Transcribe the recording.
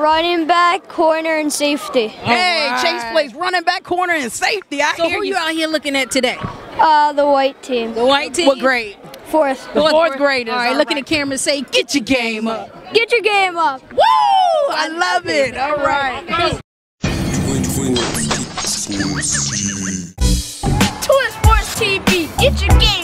Running back, corner, and safety. Hey, right. Chase plays running back, corner, and safety. So who you out here looking at today? The white team. The white team? What grade? Fourth. The fourth graders. All right, look at the camera and say, get your game up. Get your game up. Woo! I love it. All right. TwinSportsTV, get your game.